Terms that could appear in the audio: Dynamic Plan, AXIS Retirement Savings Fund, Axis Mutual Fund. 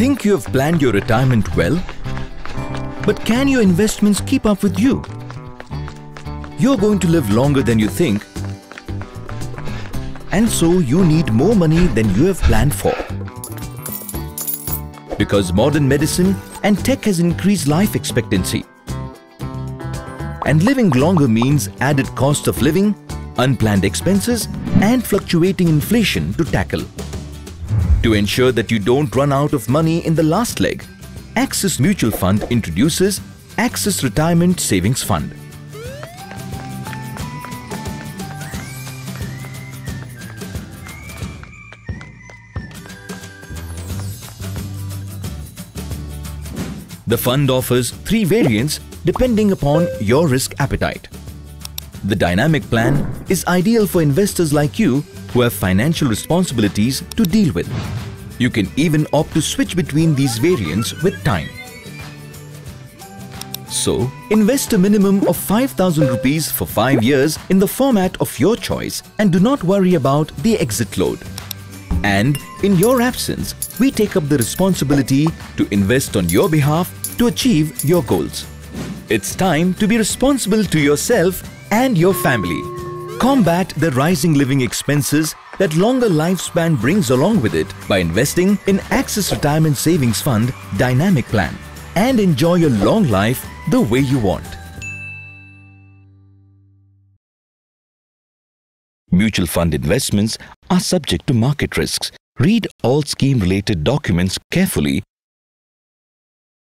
think you have planned your retirement well? But can your investments keep up with you? You're going to live longer than you think, and so you need more money than you have planned for. Because modern medicine and tech has increased life expectancy. And living longer means added cost of living, unplanned expenses and fluctuating inflation to tackle. To ensure that you don't run out of money in the last leg, AXIS Mutual Fund introduces AXIS Retirement Savings Fund. The fund offers 3 variants depending upon your risk appetite. The Dynamic Plan is ideal for investors like you who have financial responsibilities to deal with. You can even opt to switch between these variants with time. So, invest a minimum of 5,000 rupees for 5 years in the format of your choice and do not worry about the exit load. And in your absence, we take up the responsibility to invest on your behalf to achieve your goals. It's time to be responsible to yourself and your family. Combat the rising living expenses that longer lifespan brings along with it by investing in AXIS Retirement Savings Fund Dynamic Plan and enjoy your long life the way you want. Mutual fund investments are subject to market risks. Read all scheme-related documents carefully